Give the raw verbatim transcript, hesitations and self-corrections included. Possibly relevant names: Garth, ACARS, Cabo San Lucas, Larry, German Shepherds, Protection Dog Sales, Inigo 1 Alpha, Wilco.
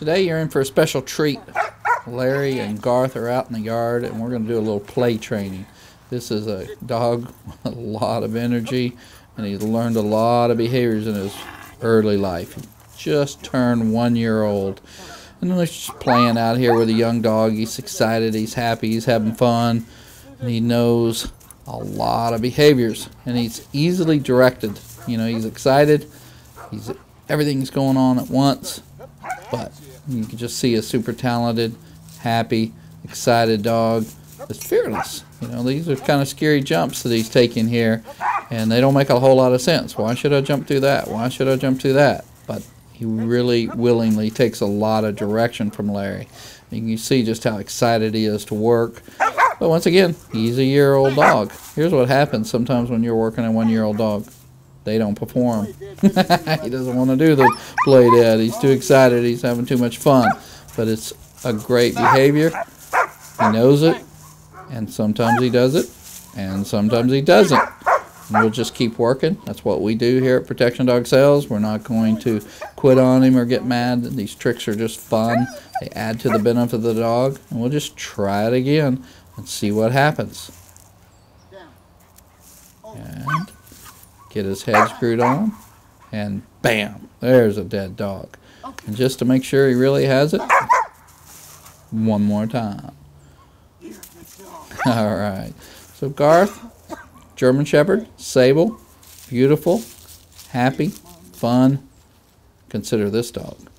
Today you're in for a special treat. Larry and Garth are out in the yard and we're going to do a little play training. This is a dog with a lot of energy and he's learned a lot of behaviors in his early life. He just turned one year old. And he's just playing out here with a young dog. He's excited, he's happy, he's having fun. And he knows a lot of behaviors and he's easily directed. You know, he's excited, he's everything's going on at once, but you can just see a super talented, happy, excited dog that's fearless. You know, these are kind of scary jumps that he's taking here and they don't make a whole lot of sense. Why should I jump through that? Why should I jump through that? But he really willingly takes a lot of direction from Larry. You can see just how excited he is to work. But once again, he's a year-old dog. Here's what happens sometimes when you're working a one-year-old dog. They don't perform. He doesn't want to do the play dead. He's too excited. He's having too much fun. But it's a great behavior. He knows it. And sometimes he does it. And sometimes he doesn't. And we'll just keep working. That's what we do here at Protection Dog Sales. We're not going to quit on him or get mad. These tricks are just fun. They add to the benefit of the dog. And we'll just try it again and see what happens. And get his head screwed on. And bam! There's a dead dog. And just to make sure he really has it, one more time. Alright. So Garth, German Shepherd, sable, beautiful, happy, fun. Consider this dog.